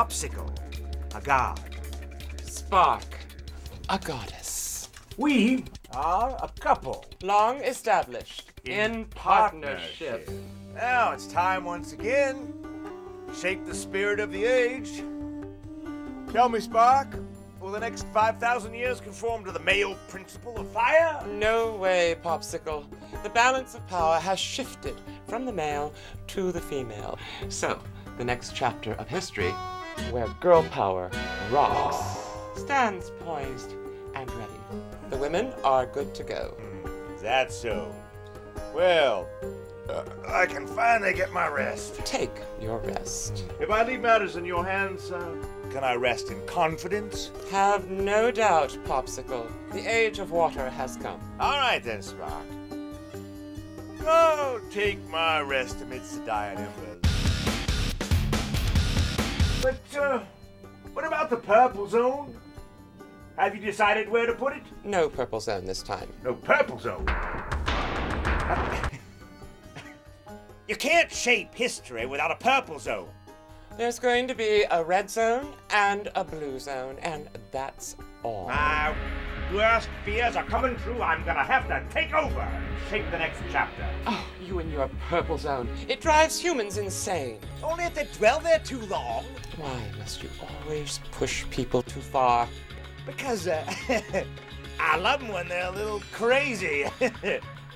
Popsicle, a god. Spark, a goddess. We are a couple. Long established in partnership. Now it's time once again to shape the spirit of the age. Tell me, Spark, will the next 5,000 years conform to the male principle of fire? No way, Popsicle. The balance of power has shifted from the male to the female. So, the next chapter of history, where girl power rocks, stands poised and ready. The women are good to go. Is that so? Well, I can finally get my rest. Take your rest. If I leave matters in your hands, son, can I rest in confidence? Have no doubt, Popsicle. The age of water has come. All right then, Spark. Go take my rest amidst the dying embers. But, what about the Purple Zone? Have you decided where to put it? No Purple Zone this time. No Purple Zone? You can't shape history without a Purple Zone. There's going to be a red zone and a blue zone, and that's all. My worst fears are coming true. I'm gonna have to take over and shape the next chapter. Oh, you and your Purple Zone. It drives humans insane. Only if they dwell there too long. Why must you always push people too far? Because, I love them when they're a little crazy.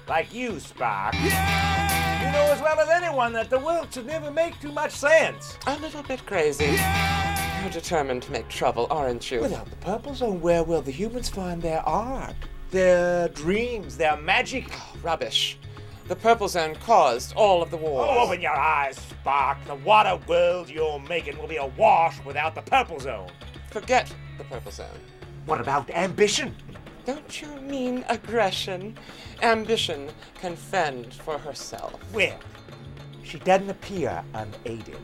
Like you, Spark. Yeah! You know as well as anyone that the world should never make too much sense. A little bit crazy. Yeah! You're determined to make trouble, aren't you? Without the Purple Zone, where will the humans find their art, their dreams, their magic? Oh, rubbish. The Purple Zone caused all of the wars. Oh, open your eyes, Spark. The water world you're making will be awash without the Purple Zone. Forget the Purple Zone. What about ambition? Don't you mean aggression? Ambition can fend for herself. Well, she doesn't appear unaided.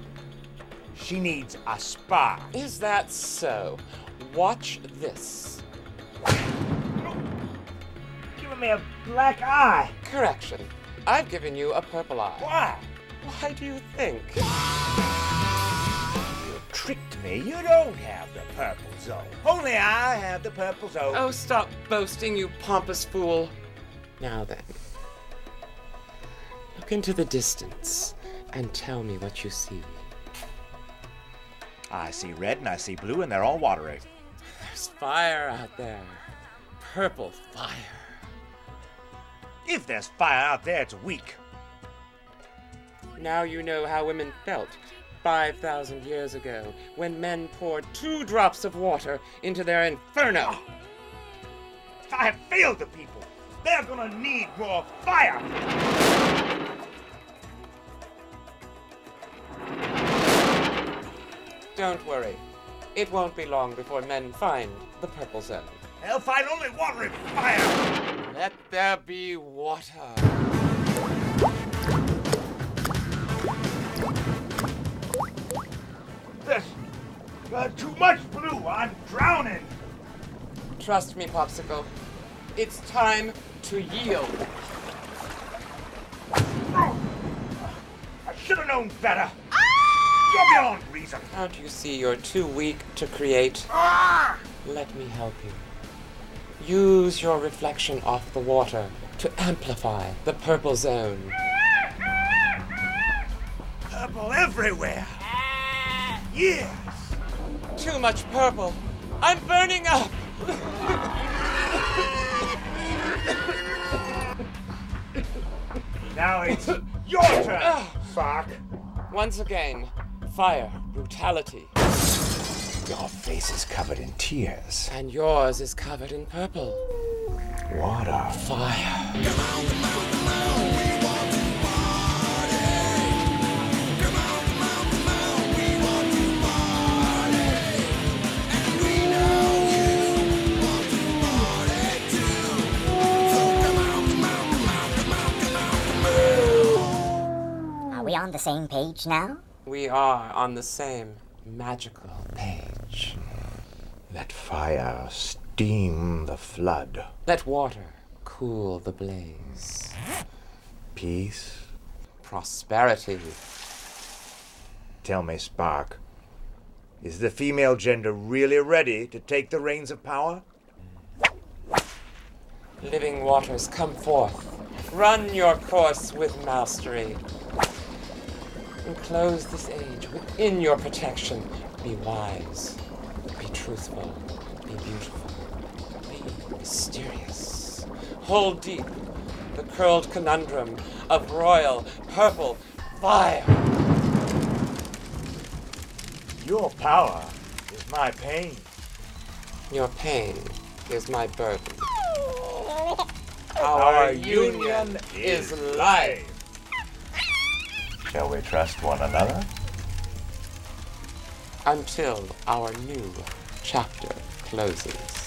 She needs a spark. Is that so? Watch this. Giving me a black eye. Correction. I've given you a purple eye. Why? Why do you think? Tricked me. You don't have the Purple Zone. Only I have the Purple Zone. Oh, stop boasting, you pompous fool. Now then, look into the distance and tell me what you see. I see red and I see blue and they're all watery. There's fire out there. Purple fire. If there's fire out there, it's weak. Now you know how women felt 5,000 years ago, when men poured 2 drops of water into their inferno. Oh, I have failed the people. They're gonna need more fire. Don't worry. It won't be long before men find the Purple Zone. They'll find only watery fire. Let there be water. Too much blue, I'm drowning! Trust me, Popsicle. It's time to yield. I should have known better. Ah! You're beyond reason. Can't you see you're too weak to create? Ah! Let me help you. Use your reflection off the water to amplify the Purple Zone. Purple everywhere! Yeah! Too much purple. I'm burning up. Now it's your turn, Spark. Once again, fire, brutality. Your face is covered in tears. And yours is covered in purple. Water. Fire. Come on. On the same page now? We are on the same magical page. Let fire steam the flood. Let water cool the blaze. Peace. Prosperity. Tell me, Spark, Is the female gender really ready to take the reins of power? Living waters, come forth. Run your course with mastery. Enclose this age within your protection. Be wise, be truthful, be beautiful, be mysterious. Hold deep the curled conundrum of royal purple fire. Your power is my pain. Your pain is my burden. Our union is life. Shall we trust one another? Until our new chapter closes.